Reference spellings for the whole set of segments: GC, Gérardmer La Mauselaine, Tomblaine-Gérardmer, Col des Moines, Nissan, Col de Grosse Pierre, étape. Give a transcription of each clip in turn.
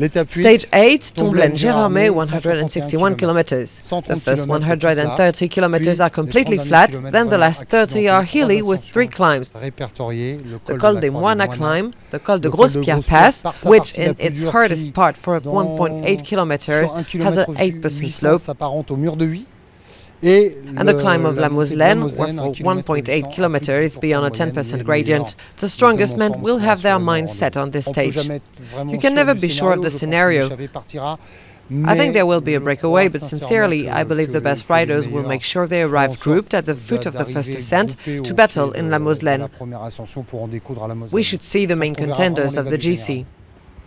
L'étape 8, Stage 8, Tomblaine-Gérardmer, 161 km. The first 130 km are completely flat, then the last 30 are hilly with 3 climbs. The Col des Moines climb, the Col de Grosse Pierre pass, which in its hardest part for 1.8 km has an 8% slope. And the climb of La Mauselaine, for 1.8 km, is beyond a 10% gradient. The strongest men will have their minds set on this stage. You can never be sure of the scenario. I think there will be a breakaway, but sincerely, I believe the best riders will make sure they arrive grouped at the foot of the first ascent to battle in La Mauselaine. We should see the main contenders of the GC.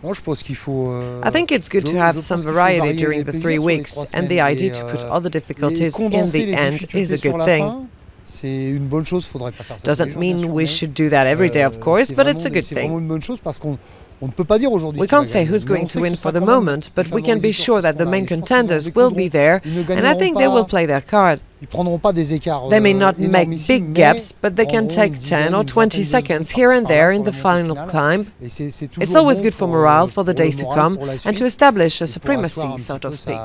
I think it's good to have some variety during the 3 weeks, and the idea to put all the difficulties in the end is a good thing. Doesn't mean we should do that every day, of course, but it's a good thing. We can't say who's going to win for the moment, but we can be sure that the main contenders will be there, and I think they will play their card. They may not make big gaps, but they can take 10 or 20 seconds here and there in the final climb. It's always good for morale for the days to come and to establish a supremacy, so to speak.